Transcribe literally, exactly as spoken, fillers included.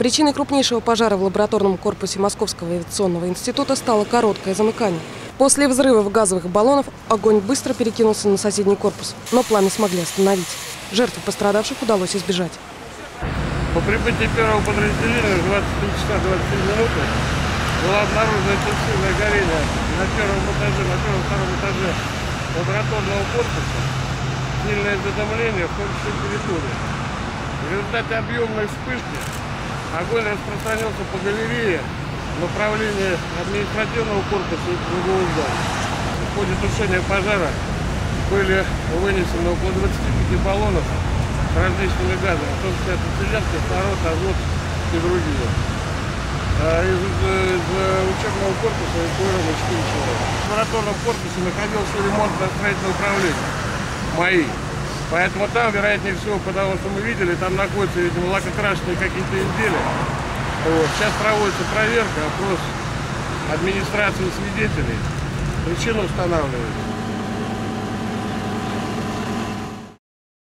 Причиной крупнейшего пожара в лабораторном корпусе Московского авиационного института стало короткое замыкание. После взрывов газовых баллонов огонь быстро перекинулся на соседний корпус, но пламя смогли остановить. Жертв и пострадавших удалось избежать. По прибытии первого подразделения в двадцать три часа двадцать три минуты было обнаружено интенсивное горение на первом этаже, на первом втором этаже лабораторного корпуса, сильное задымление, в том числе территории. В результате объемной вспышки огонь распространился по галерее в направлении административного корпуса и другого зала. В ходе тушения пожара были вынесены около двадцати пяти баллонов с различными газами, в том числе ацетилен, кислород, азот и другие. Из, из учебного корпуса эвакуировано четыре человека. В лабораторном корпусе находился ремонтно-строительное управление МАИ. Поэтому там, вероятнее всего, потому что мы видели, там находятся, видимо, лакокрашенные какие-то изделия. Вот. Сейчас проводится проверка, опрос администрации свидетелей. Причину устанавливают.